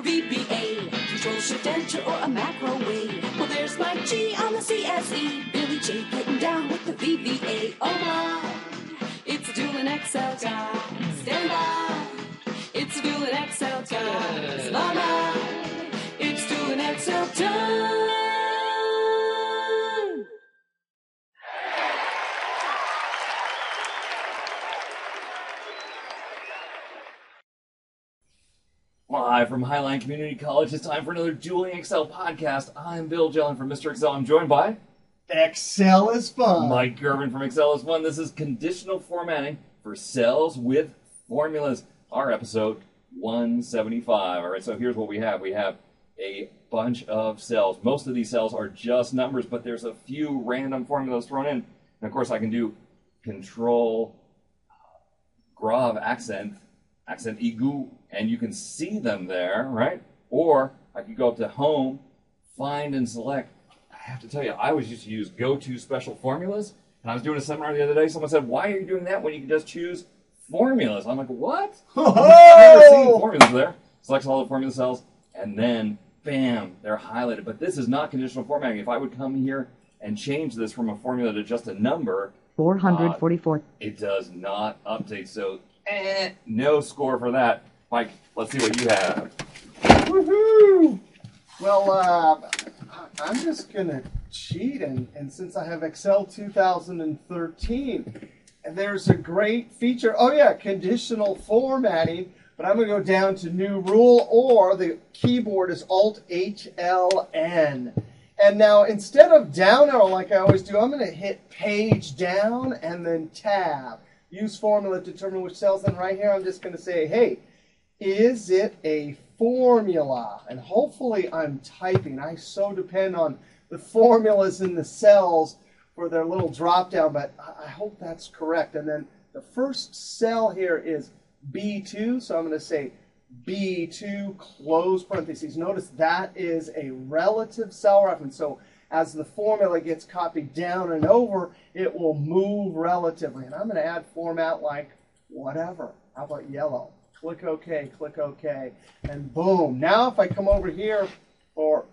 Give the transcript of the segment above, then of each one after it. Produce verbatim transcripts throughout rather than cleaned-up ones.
or V B A, control shift enter or a macro way. Well, there's Mike G on the C S E, Billy J getting down with the V B A. Oh my, it's Dueling Excel time. Stand by, it's Dueling Excel time. Slow down, it's Dueling Excel time. Live from Highline Community College, it's time for another Dueling Excel podcast. I'm Bill Jelen from Mister Excel. I'm joined by Excel is Fun. Mike Girvin from Excel is Fun. This is Conditional Formatting for Cells with Formulas, our episode one seventy-five. All right, so here's what we have. We have a bunch of cells. Most of these cells are just numbers, but there's a few random formulas thrown in. And of course, I can do control grave accent, accent aigu, and you can see them there, right? Or I could go up to Home, Find and Select. I have to tell you, I always used to use Go To Special Formulas, and I was doing a seminar the other day, someone said, why are you doing that when you can just choose formulas? I'm like, what? Oh! I've never seen formulas there. Selects all the formula cells, and then, bam, they're highlighted. But this is not conditional formatting. If I would come here and change this from a formula to just a number, four hundred forty-four. Uh, it does not update, so eh, no score for that. Mike, let's see what you have. Woohoo! Well, uh, I'm just going to cheat, and, and since I have Excel two thousand thirteen, there's a great feature. Oh, yeah, conditional formatting, but I'm going to go down to New Rule, or the keyboard is Alt H L N. And now, instead of down arrow like I always do, I'm going to hit Page Down and then Tab. Use formula to determine which cells, and right here I'm just going to say, hey, is it a formula? And hopefully I'm typing. I so depend on the formulas in the cells for their little drop down, but I hope that's correct. And then the first cell here is B two, so I'm going to say B two, close parentheses. Notice that is a relative cell reference. So as the formula gets copied down and over, it will move relatively. And I'm going to add format like whatever. How about yellow? Click OK, click OK, and boom. Now if I come over here or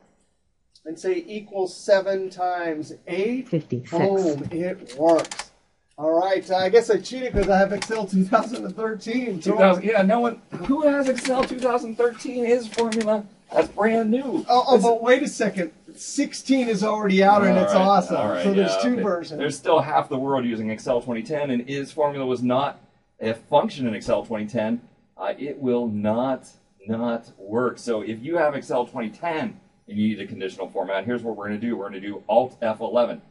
and say equals seven times eight, fifty-six. Boom, it works. All right, I guess I cheated because I have Excel two thousand thirteen. two thousand, yeah, no one, who has Excel two thousand thirteen? His formula, that's brand new. Oh, oh but wait a second. sixteen is already out, all and it's right, awesome. Right, so there's yeah, two okay. versions. There's still half the world using Excel twenty ten, and is formula was not a function in Excel twenty ten. Uh, it will not, not work. So if you have Excel twenty ten and you need a conditional format, here's what we're going to do. We're going to do Alt F eleven,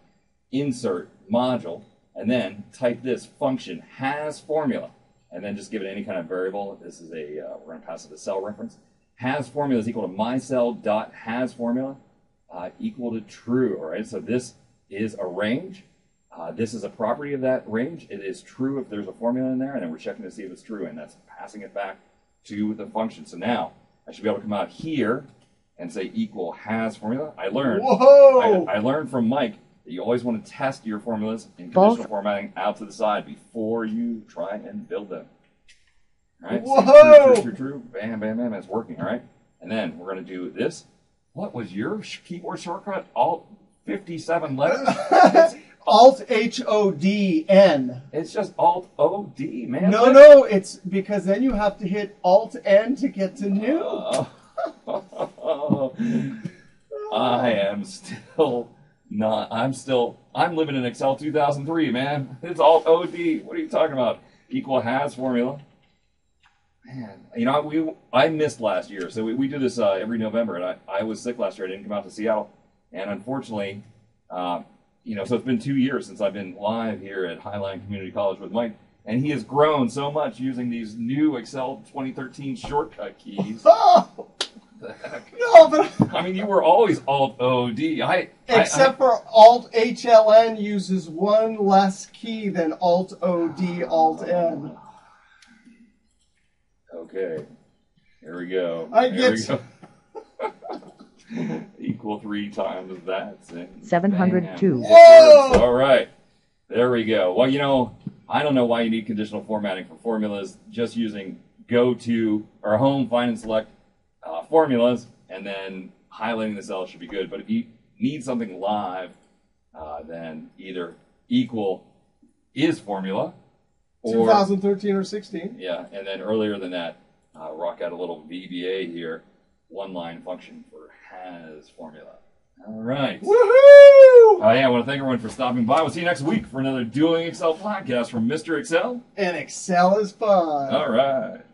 insert module, and then type this function, HasFormula, and then just give it any kind of variable. This is a, uh, we're going to pass it a cell reference. HasFormula is equal to mycell.hasFormula uh, equal to true, all right? So this is a range. Uh, this is a property of that range. It is true if there's a formula in there, and then we're checking to see if it's true, and that's passing it back to the function. So now I should be able to come out here and say equal has formula. I learned, Whoa! I, I learned from Mike that you always want to test your formulas in conditional Both. formatting out to the side before you try and build them. All right, Whoa! So true, true, true, true, bam, bam, bam, it's working, all right? And then we're going to do this. What was your keyboard shortcut? Alt fifty-seven letters? Alt H O D N. It's just Alt O D, man. No, no, it's because then you have to hit Alt N to get to new. Uh, I am still not. I'm still. I'm living in Excel two thousand three, man. It's Alt O D. What are you talking about? Equal has formula. Man, you know we. I missed last year, so we, we do this uh, every November, and I I was sick last year. I didn't come out to Seattle, and unfortunately. Uh, You know, so it's been two years since I've been live here at Highline Community College with Mike, and he has grown so much using these new Excel twenty thirteen shortcut keys. Oh! No, but I mean, you were always Alt O D. I except I, I, for Alt H L N uses one less key than Alt O D Alt N. Okay, here we go. I here get. We go. Equal three times that. seven hundred two. Whoa! All right. There we go. Well, you know, I don't know why you need conditional formatting for formulas. Just using go to or home, find and select uh, out formulas, and then highlighting the cell should be good. But if you need something live, uh, then either equal is formula, or twenty thirteen or sixteen. Yeah, and then earlier than that, uh, rock out a little V B A here, one-line function for has formula. All right. Woohoo! Uh, yeah, I want to thank everyone for stopping by. We'll see you next week for another Dueling Excel podcast from Mister Excel. And Excel is fun. All right.